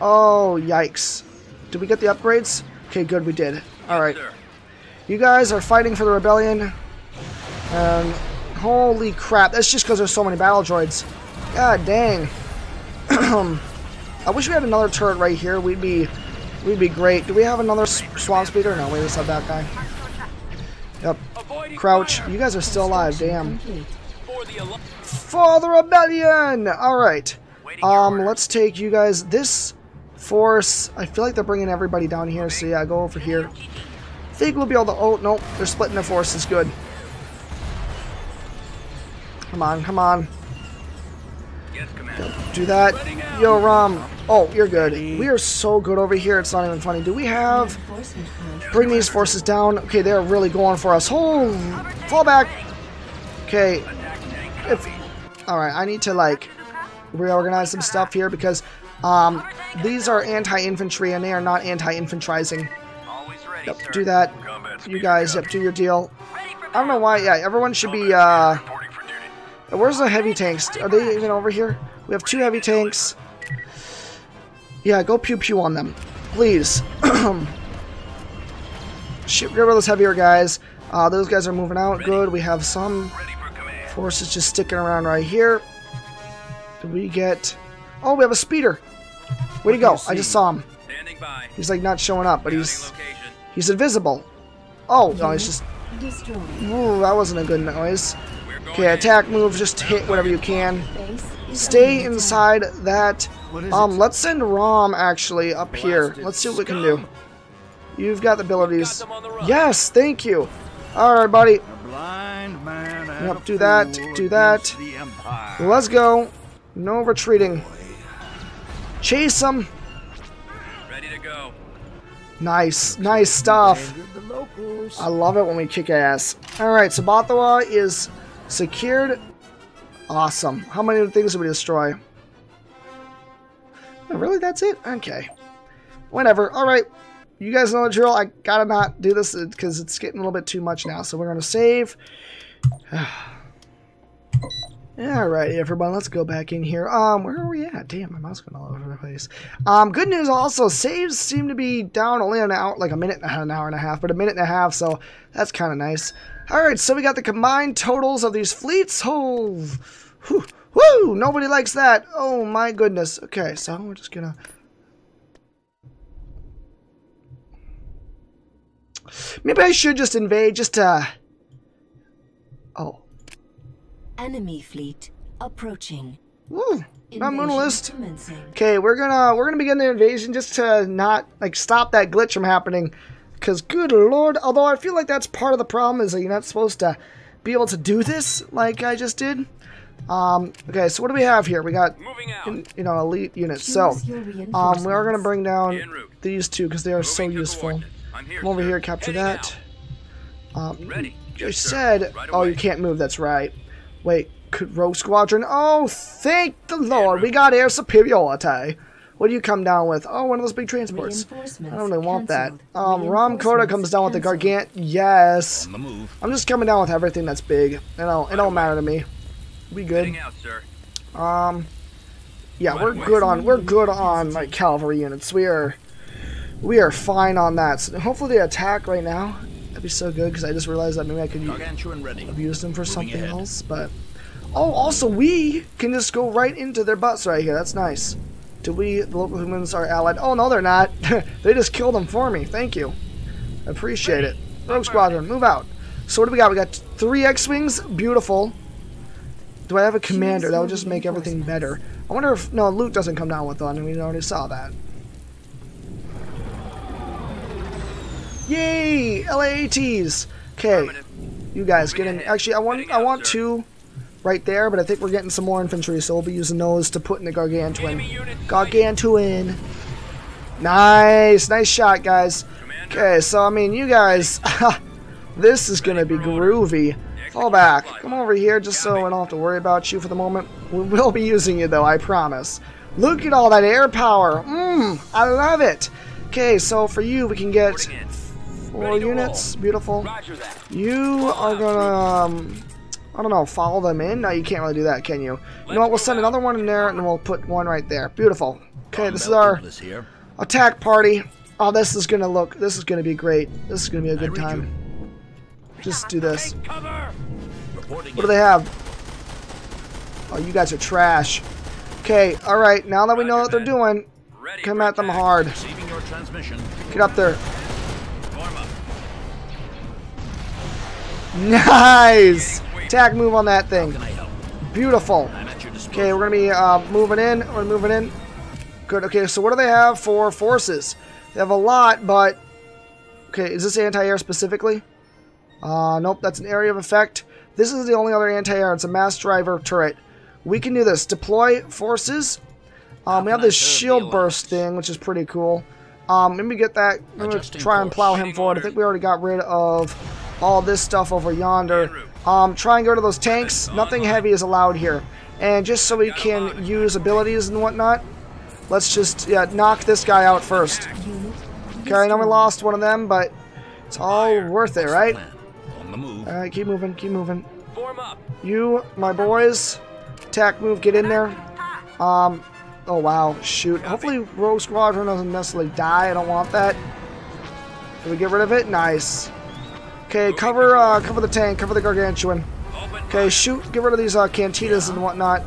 Oh, yikes. Did we get the upgrades? Okay, good, we did. Alright. You guys are fighting for the rebellion. And holy crap, that's just because there's so many battle droids. God dang. I wish we had another turret right here. We'd be great. Do we have another swamp speeder? No, we just have that guy. Yep. Crouch. You guys are still alive, damn. For the rebellion! Alright. Let's take you guys. This Force. I feel like they're bringing everybody down here, so yeah, go over here. I think we'll be able to... Oh, no, they're splitting their forces. Good. Come on, come on. Do that. Yo, Rahm. Oh, you're good. We are so good over here. It's not even funny. Do we have... Bring these forces down. Okay, they're really going for us. Oh, fall back. Okay. Alright, I need to, like, reorganize some stuff here because these are anti-infantry and they are not anti-infantrizing. Yep, do that. You guys, yep, do your deal. I don't know why. Yeah, everyone should be... Where's the heavy tanks? Are they even over here? We have two heavy tanks. Yeah, go pew pew on them, please. Shit, get rid of those heavier guys. Those guys are moving out. Good. We have some forces just sticking around right here. Did we get? Oh, we have a speeder. Where'd he go? I just saw him. He's like not showing up, but he's invisible. Oh no, he's just. Ooh, that wasn't a good noise. Okay, attack move, just hit whatever you can. Stay inside that. Let's send Rahm, actually, up here. Let's see what we can do. You've got the abilities. Yes, thank you. Alright, buddy. Yep, do that, do that. Let's go. No retreating. Chase them. Nice, nice stuff. I love it when we kick ass. Alright, so Bathawa is... secured. Awesome. How many things did we destroy? Oh, really? That's it? Okay. Whatever. Alright. You guys know the drill. I gotta not do this because it's getting a little bit too much now. So we're gonna save. Alright, everyone. Let's go back in here. Where are we at? Damn, my mouse went all over the place. Good news also. Saves seem to be down only an hour, like a minute, an hour and a half, but a minute and a half. So that's kind of nice. Alright, so we got the combined totals of these fleets. Oh, whew, whew, nobody likes that. Oh my goodness. Okay, so we're just gonna... Maybe I should just invade, just to... Oh. Enemy fleet approaching. Woo, not Moonalist. Okay, we're gonna begin the invasion just to not, like, stop that glitch from happening. Because, good lord, although I feel like that's part of the problem is that you're not supposed to be able to do this like I just did. Okay, so what do we have here? We got, you know, elite units. So, we are going to bring down these two because they are so useful. Come over here, capture that. You said, oh, you can't move, that's right. Wait, could Rogue Squadron? Oh, thank the lord, we got air superiority. What do you come down with? Oh, one of those big transports. I don't really want that. Rahm Kota comes down with the Gargant. Yes. I'm just coming down with everything that's big. It don't matter to me. We good. Yeah, we're good on like cavalry units. We are fine on that. So hopefully they attack right now. That'd be so good because I just realized that maybe I could abuse them for something else. But oh, also we can just go right into their butts right here. That's nice. Do we, the local humans, are allied? Oh, no, they're not. They just killed them for me. Thank you. I appreciate it. Rogue Squadron, move out. So what do we got? We got 3 X-Wings. Beautiful. Do I have a commander? That would just make everything better. I wonder if... No, Luke doesn't come down with one, and we already saw that. Yay! LAATs! Okay. You guys get in... Actually, I want 2... right there, but I think we're getting some more infantry, so we'll be using those to put in the Gargantuan. Gargantuan! Nice! Nice shot, guys. Okay, so, I mean, you guys... this is gonna be groovy. Fall back. Come over here, just so I don't have to worry about you for the moment. We will be using you, though, I promise. Look at all that air power! Mmm! I love it! Okay, so for you, we can get 4 units. Beautiful. You are gonna... I don't know, follow them in? No, you can't really do that, can you? You know what, we'll send another one in there, and we'll put one right there. Beautiful. Okay, this is our attack party. Oh, this is going to look, this is going to be great. This is going to be a good time. Just do this. What do they have? Oh, you guys are trash. Okay, alright, now that we know what they're doing, come at them hard. Get up there. Nice! Attack move on that thing. Beautiful. Okay, we're gonna be moving in. We're moving in. Good. Okay, so what do they have for forces? They have a lot, but... Okay, is this anti-air specifically? Nope, that's an area of effect. This is the only other anti-air. It's a mass driver turret. We can do this. Deploy forces. We have this shield burst thing, which is pretty cool. Let me get that. I'm going to try and plow him forward. I think we already got rid of all this stuff over yonder. Try and go to those tanks. Nothing heavy is allowed here. And just so we can use abilities and whatnot, let's just knock this guy out first. Okay, I know we lost one of them, but it's all worth it, right? Alright, keep moving, keep moving. You, my boys, attack, move, get in there. Oh wow, shoot. Hopefully Rogue Squadron doesn't necessarily die, I don't want that. Can we get rid of it? Nice. Okay, cover cover the tank, cover the Gargantuan. Okay, shoot, get rid of these cantinas and whatnot.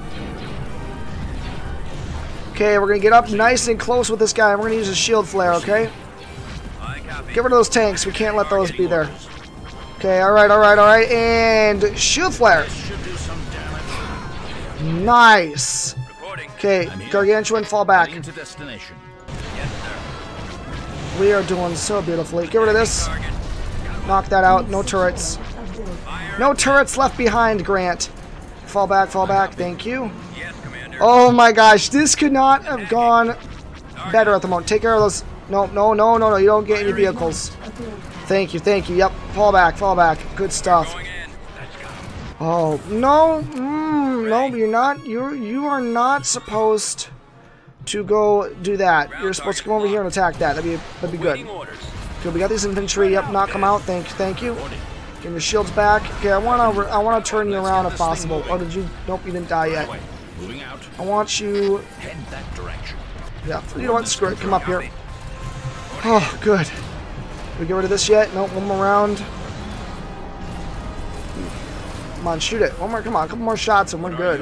Okay, we're gonna get up nice and close with this guy, and we're gonna use a shield flare, okay? Get rid of those tanks, we can't let those be there. Okay, alright, alright, alright, and shield flare! Nice! Okay, Gargantuan, fall back. We are doing so beautifully. Get rid of this. Knock that out. No turrets. No turrets left behind, Grant. Fall back, fall back. Thank you. Oh my gosh, this could not have gone better at the moment. Take care of those. No, no, no, no, no. You don't get any vehicles. Thank you, thank you. Yep, fall back, fall back. Good stuff. Oh, no. No, you're not. You are not supposed to go do that. You're supposed to come over here and attack that. That'd be good. Okay, we got these infantry. Yep, knock them out. Thank you. Get your shields back. Okay, I wanna turn you around if possible. Oh, did you? Nope, you didn't die yet. I want you. Yeah, you know what? Screw it. Come up here. Oh, good. Did we get rid of this yet? Nope. One more round. Come on, shoot it. One more, come on, a couple more shots and we're good.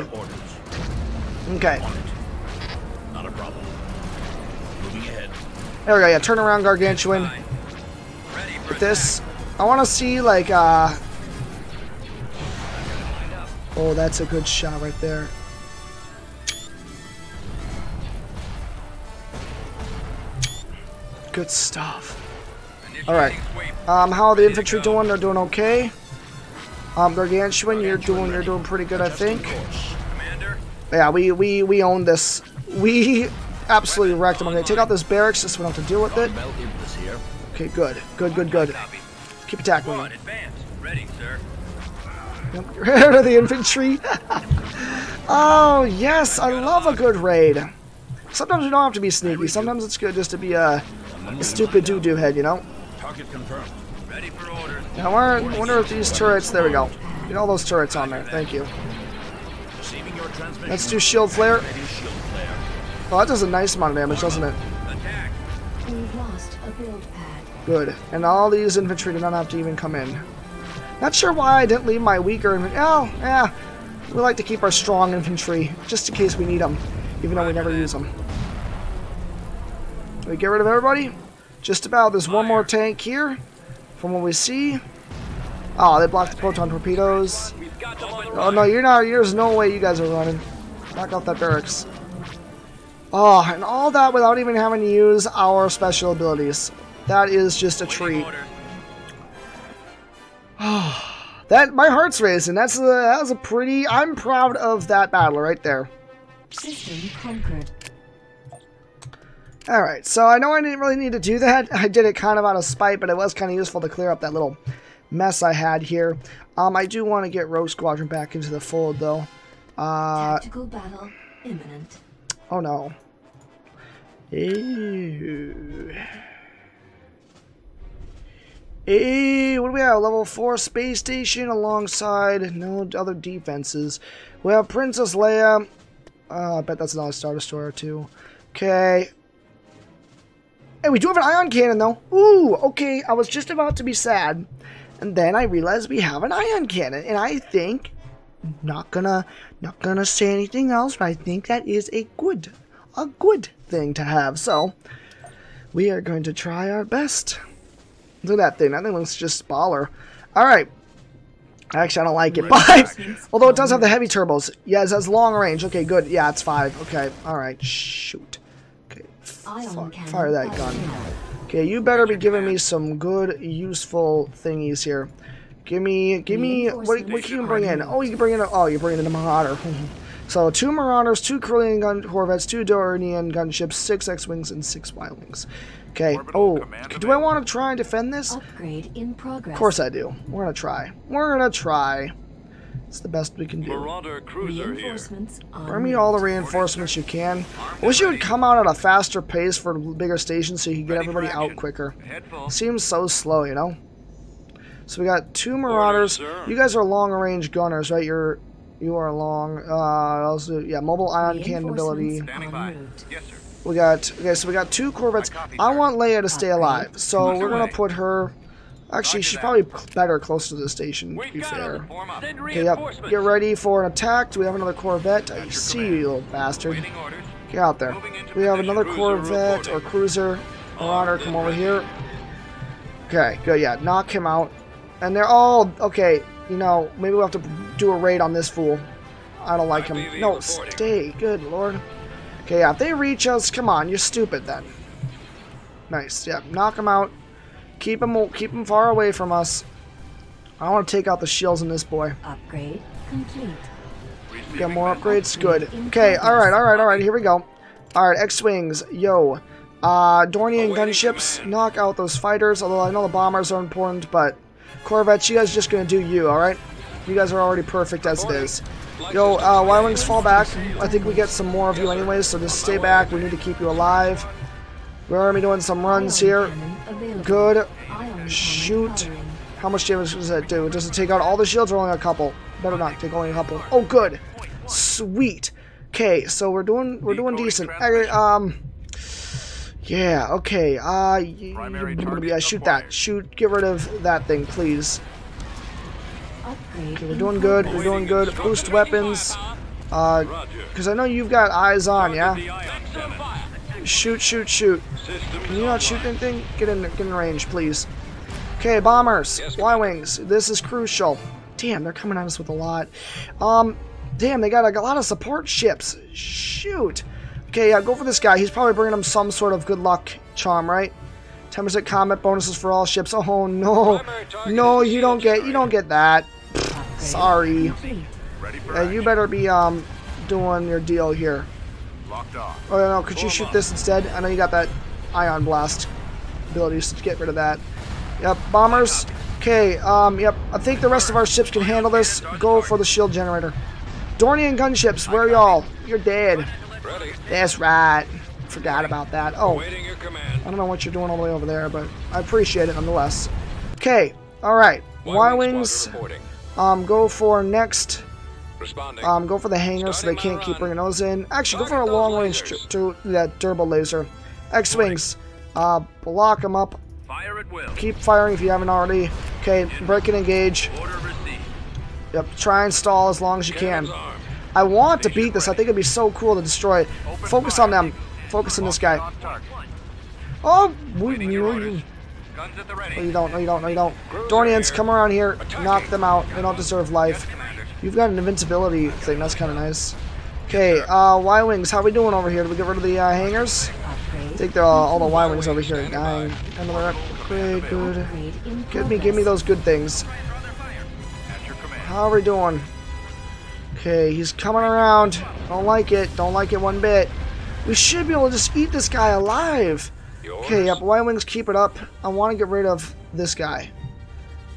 Okay. Not a problem. Moving ahead. There we go, yeah, turn around Gargantuan. With this. I wanna see like oh, that's a good shot right there. Good stuff. Alright. How are the infantry doing? They're doing okay. Gargantuan, you're doing pretty good, I think. Yeah, we own this. We absolutely wrecked them. Okay, take out this barracks. Just we don't have to deal with it. Okay, good, good, good, good. Keep attacking them. Get rid of the infantry. Oh yes, I love a good raid. Sometimes you don't have to be sneaky. Sometimes it's good just to be a stupid doo-doo head, you know. Target confirmed. Now, I wonder if these turrets... There we go. Get all those turrets on there. Thank you. Let's do shield flare. Oh, that does a nice amount of damage, doesn't it? Good. And all these infantry do not have to even come in. Not sure why I didn't leave my weaker infantry. Oh, yeah. We like to keep our strong infantry, just in case we need them, even though we never use them. We get rid of everybody? Just about. There's one more tank here. From what we see, oh, they blocked the proton torpedoes. Oh no, you're not. There's no way you guys are running. Knock out that barracks. Oh, and all that without even having to use our special abilities. That is just a treat. Oh, that my heart's racing. That was a pretty. I'm proud of that battle right there. System conquered. Alright, so I know I didn't really need to do that. I did it kind of out of spite, but it was kind of useful to clear up that little mess I had here. I do want to get Rogue Squadron back into the fold, though. Tactical battle imminent. Oh, no. Ew. Ew. What do we have? Level 4 space station alongside no other defenses. We have Princess Leia. I bet that's another Star Destroyer, too. Okay. Hey, we do have an ion cannon, though. Ooh, okay, I was just about to be sad. And then I realized we have an ion cannon. And I think, not gonna say anything else, but I think that is a good thing to have. So, we are going to try our best. Look at that thing. That thing looks just baller. All right. Actually, I don't like it, but although it does have the heavy turbos. Yeah, it has long range. Okay, good. Yeah, it's 5. Okay, all right, shoot. Fire that gun. Okay, you better be giving me some good, useful thingies here. Give me. What can you bring in? Oh, you can bring in. Oh, you're bringing in a Marauder. So 2 Marauders, 2 Krillian gun corvettes, 2 Dornian gunships, 6 X-Wings, and 6 Y-Wings. Okay. Oh, do I want to try and defend this? Upgrade in progress. Of course I do. We're gonna try. We're gonna try. It's the best we can do. Marauder cruiser here. Bring me all the reinforcements you can. I wish you would come out at a faster pace for bigger stations so you could get everybody out quicker. Seems so slow, you know. So we got 2 Marauders. You guys are long-range gunners, right? You are long. Also, yeah, mobile ion cannon ability. We got okay, so we got 2 corvettes. I want Leia to stay alive, so we're gonna put her. Actually, she's probably better close to the station, to be fair. Okay, yep. Get ready for an attack. Do we have another corvette? I see you, little bastard. Get out there. We have another corvette or cruiser. Marauder, come over here. Okay, good. Yeah, knock him out. And they're all okay. You know, maybe we'll have to do a raid on this fool. I don't like him. No, stay. Good lord. Okay, yeah, if they reach us, come on, you're stupid then. Nice, yeah, knock them out. Keep them far away from us. I want to take out the shields in this boy. Upgrade complete. Get more upgrades? Good. Okay, alright, here we go. Alright, X-Wings, yo. Dornian gunships, knock out those fighters, although I know the bombers are important, but Corvettes, you guys are just going to do you, alright? You guys are already perfect as it is. Yo, Y-Wings, fall back. I think we get some more of you anyways, so just stay back. We need to keep you alive. We're already doing some runs here. Good. Shoot. How much damage does that do? Does it take out all the shields or only a couple? Better not take only a couple. Oh, good. Sweet. Okay, so we're doing decent. Yeah, okay. Yeah, shoot that. Shoot. Get rid of that thing, please. Okay, we're doing good. Boost weapons. Because I know you've got eyes on, yeah? Shoot. Can you not shoot anything? Get in range, please. Okay, bombers. Y-Wings. This is crucial. Damn, they're coming at us with a lot. Damn, they got a lot of support ships. Shoot. Okay, yeah, go for this guy. He's probably bringing them some sort of good luck charm, right? 10% combat bonuses for all ships. Oh no, no, you don't get that. Sorry. Yeah, you better be doing your deal here. Oh no, could you shoot this instead? I know you got that ion blast ability, so get rid of that. Yep, bombers. Okay, yep. I think the rest of our ships can handle this. Go for the shield generator. Dornian gunships, where are y'all? You're dead. That's right. Forgot about that. Oh, I don't know what you're doing all the way over there, but I appreciate it nonetheless. Okay, all right. Y-Wings, go for next. Go for the hangars so they can't keep bringing those in. Actually, go for a long-range to that durable laser. X-Wings, block them up. Keep firing if you haven't already. Okay, break and engage. Yep, try and stall as long as you can. I want to beat this. I think it'd be so cool to destroy. Focus on them. Focus on this guy. Oh, no, you don't. Dornians, come around here. Knock them out. They don't deserve life. You've got an invincibility thing. That's kind of nice. Okay, Y-Wings, how we doing over here? Did we get rid of the hangars? I think all the Y-Wings over here are dying. Another upgrade, good. Give me those good things. How are we doing? Okay, he's coming around. Don't like it one bit. We should be able to just eat this guy alive. Okay, yep, Y-Wings, keep it up. I want to get rid of this guy.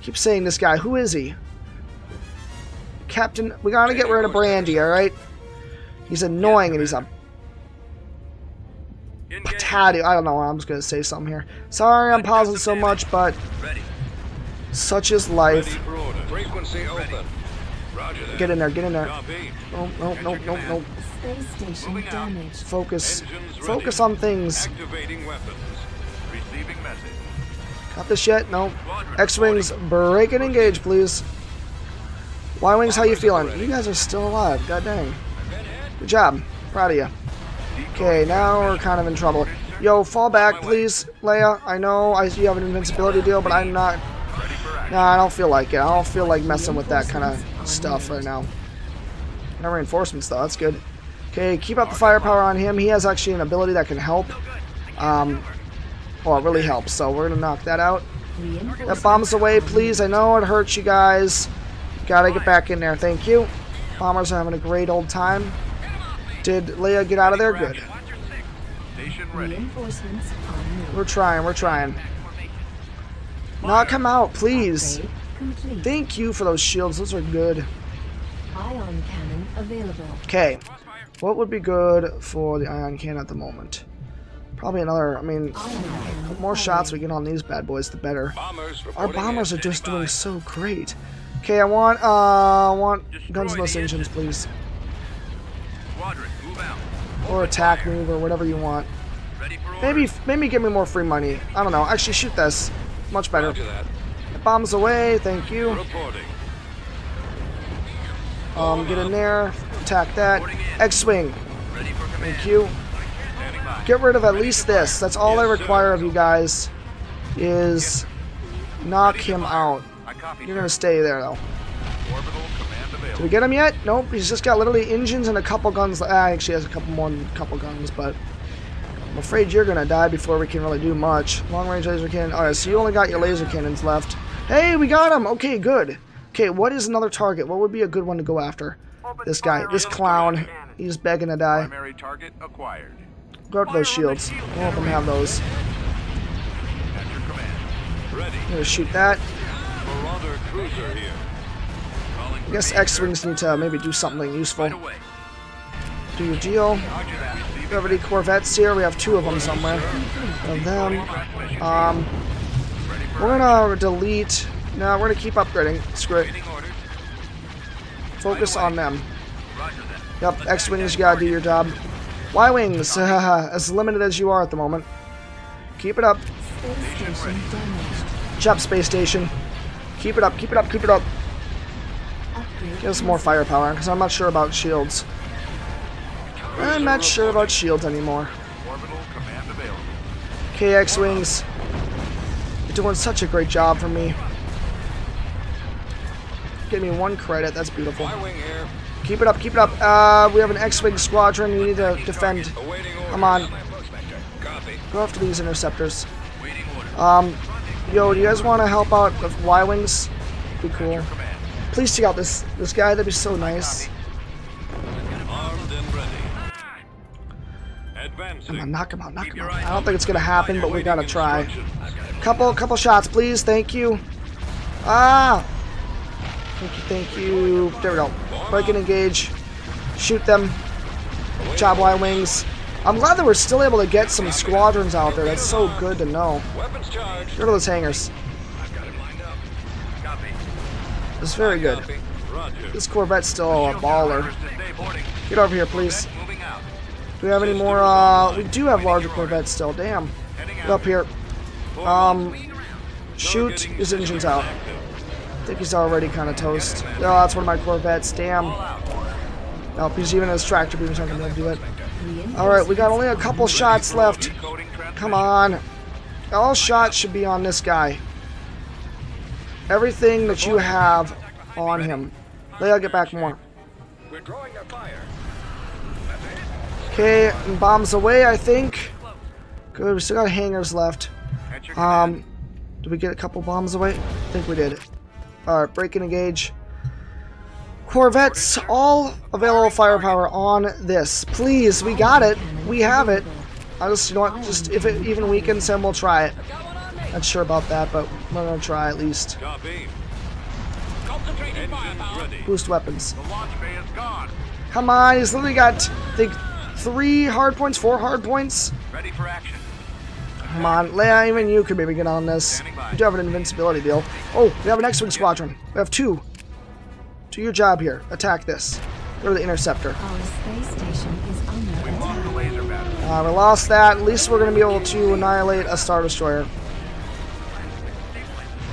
Keep saying this guy. Who is he? Captain, we gotta get rid of Brandy, alright? He's annoying and he's a potato. I don't know, I'm just gonna say something here. Sorry I'm pausing so much, but such is life. Get in there. Oh, no. Focus on things. Got this yet? No. X-Wings, break and engage, please. Y-Wings, how you feeling? You guys are still alive. God dang. Good job. Proud of you. Okay, now we're kind of in trouble. Yo, fall back, please, Leia. I know you have an invincibility deal, but I'm not... Nah, I don't feel like it. I don't feel like messing with that kind of stuff right now. No reinforcements, though. That's good. Okay, keep up the firepower on him. He has actually an ability that can help. Well, it really helps, so we're gonna knock that out. That bomb's away, please. I know it hurts you guys. Gotta get back in there. Thank you. Bombers are having a great old time. Did Leia get out of there? Good. We're trying, we're trying. Now come out, please. Thank you for those shields. Those are good. Ion cannon available. Okay. What would be good for the ion cannon at the moment? Probably another, I mean, the more shots we get on these bad boys, the better. Our bombers are just doing so great. Okay, I want guns on those engines, please. Or attack move, or whatever you want. Maybe give me more free money. I don't know. Actually, shoot this. Much better. The bomb's away. Thank you. Get in there. Attack that. X-Wing. Thank you. Get rid of at least this. That's all I require of you guys is knock him out. You're going to stay there, though. Did we get him yet? Nope. He's just got literally engines and a couple guns. Actually, has a couple more than a couple guns, but I'm afraid you're going to die before we can really do much. Long-range laser cannon. All right, so you only got your laser cannons left. Hey, we got him. Okay, good. Okay, what is another target? What would be a good one to go after? This guy. This clown. He's begging to die. Go after those shields. We'll let them have those. I'm going to shoot that. I guess X-Wings need to maybe do something useful. Do your deal. Do you have any Corvettes here? We have two of them somewhere. One of them. We're going to delete... No, we're going to keep upgrading. Screw it. Focus on them. Yep, X-Wings, you got to do your job. Y-Wings, as limited as you are at the moment. Keep it up. Good job, Space Station. Keep it up, keep it up, keep it up. Give us more firepower, because I'm not sure about shields. I'm not sure about shields anymore. Okay, X-Wings. You're doing such a great job for me. Give me one credit, that's beautiful. Keep it up, keep it up. We have an X-Wing squadron, you need to defend. Come on. Go after these interceptors. Yo, do you guys want to help out with Y-Wings? Be cool. Please check out this guy, that'd be so nice. Come on, knock him out, knock him out. I don't think it's gonna happen, but we gotta try. Couple shots, please, thank you. Ah! Thank you, there we go. Break and engage. Shoot them. Good job, Y-Wings. I'm glad that we're still able to get some squadrons out there, that's so good to know. Go to those hangars. It's very good. This Corvette's still a baller. Get over here, please. Do we have any more? We do have larger Corvettes still. Damn. Get up here. Shoot his engines out. I think he's already kind of toast. Oh, that's one of my Corvettes. Damn. Nope, he's even his tractor beams aren't going to do it. Alright, we got only a couple shots left. Come on. All shots should be on this guy. Everything that you have on him. Leia, get back more. Okay, and bombs away, I think. Good, we still got hangers left. Did we get a couple bombs away? I think we did. Alright, break and engage. Corvettes, all available firepower on this. Please, we got it. We have it. I just, you know what, just if it even weakens him, we'll try it. Not sure about that, but we're gonna try at least. Boost weapons. Come on, he's literally got, I think, 4 hard points. Come on, Leia, even you could maybe get on this. You do have an invincibility deal. Oh, we have an X-Wing squadron. We have two. Do your job here. Attack this. Go to the interceptor. Our space station is under attack. We lost that. At least we're gonna be able to annihilate a Star Destroyer.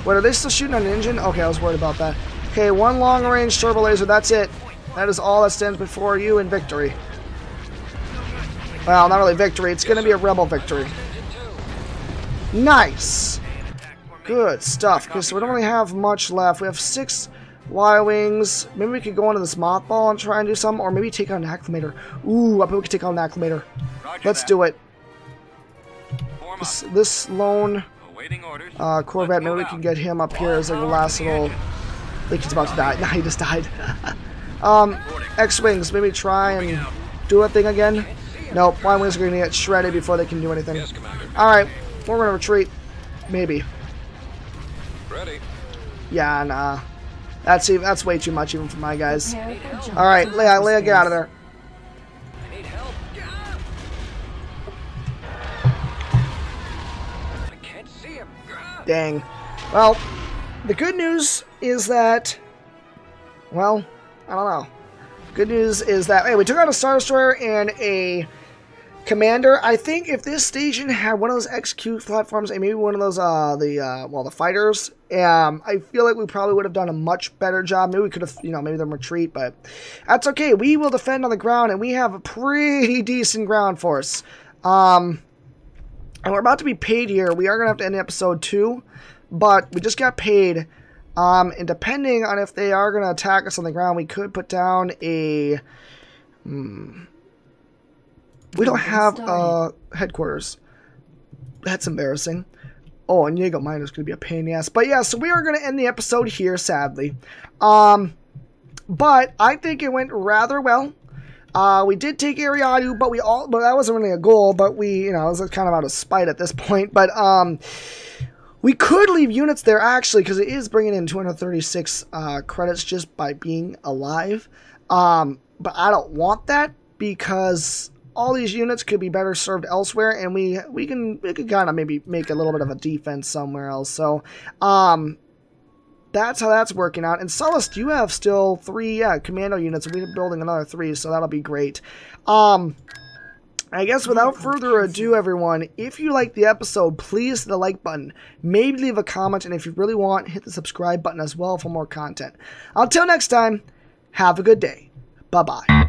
Wait, are they still shooting an engine? Okay, I was worried about that. Okay, one long-range turbo laser, that's it. That is all that stands before you in victory. Well, not really victory. It's going to be a rebel victory. Nice! Good stuff. Okay, so we don't really have much left. We have 6 Y-Wings. Maybe we could go into this mothball and try and do some, or maybe take on an acclimator. Ooh, I bet we could take on an acclimator. Let's do it. this lone Corvette, maybe we can get him up here as like the last little... I think he's about to die. Nah, he just died. X-Wings, maybe try and do a thing again. Nope, Y-Wings are going to get shredded before they can do anything. Alright, we're going to retreat. Maybe. Yeah, nah. That's way too much even for my guys. Alright, Leia, get out of there. Dang. Well, the good news is that, well, I don't know. Good news is that, hey, we took out a Star Destroyer and a Commander. I think if this station had one of those XQ platforms and maybe one of those, the fighters, I feel like we probably would have done a much better job. Maybe we could have, maybe them retreat, but that's okay. We will defend on the ground, and we have a pretty decent ground force. And we're about to be paid here. We are going to have to end episode 2, but we just got paid. And depending on if they are going to attack us on the ground, we could put down a... we don't have headquarters. That's embarrassing. Oh, and Diego Miner's going to be a pain in the ass. But yeah, so we are going to end the episode here, sadly. But I think it went rather well. We did take Eriadu, but that wasn't really a goal, but we, it was kind of out of spite at this point, but, we could leave units there, actually, because it is bringing in 236, credits just by being alive, but I don't want that, because all these units could be better served elsewhere, and we could kind of maybe make a little bit of a defense somewhere else, so, that's how that's working out. And Sullust, you have still 3 commando units. We're building another 3, so that'll be great. I guess without further ado, everyone, if you like the episode, please hit the like button. Maybe leave a comment, and if you really want, hit the subscribe button as well for more content. Until next time, have a good day. Bye-bye.